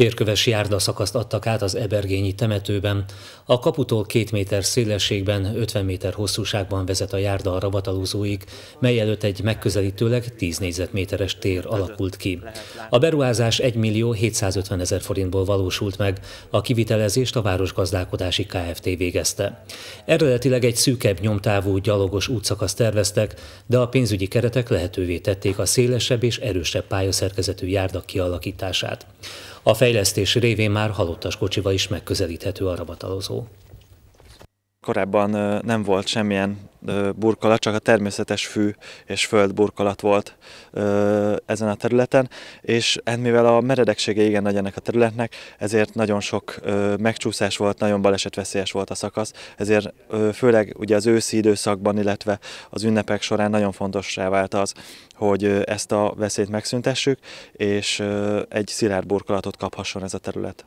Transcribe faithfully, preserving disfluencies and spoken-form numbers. Térköves járdaszakaszt adtak át az ebergényi temetőben. A kaputól két méter szélességben, ötven méter hosszúságban vezet a járda a rabatalúzóig, mely előtt egy megközelítőleg tíz négyzetméteres tér alakult ki. A beruházás egymillió hétszázötvenezer forintból valósult meg, a kivitelezést a Városgazdálkodási Kft. Végezte. Eredetileg egy szűkebb nyomtávú gyalogos útszakaszt terveztek, de a pénzügyi keretek lehetővé tették a szélesebb és erősebb pályaszerkezetű járda kialakítását. A fejlesztés révén már halottas kocsival is megközelíthető a rabatalozó. Korábban nem volt semmilyen burkolat, csak a természetes fű és föld burkolat volt ezen a területen, és mivel a meredeksége igen nagy ennek a területnek, ezért nagyon sok megcsúszás volt, nagyon balesetveszélyes volt a szakasz, ezért főleg ugye az őszi időszakban, illetve az ünnepek során nagyon fontossá vált az, hogy ezt a veszélyt megszüntessük, és egy szilárd burkolatot kaphasson ez a terület.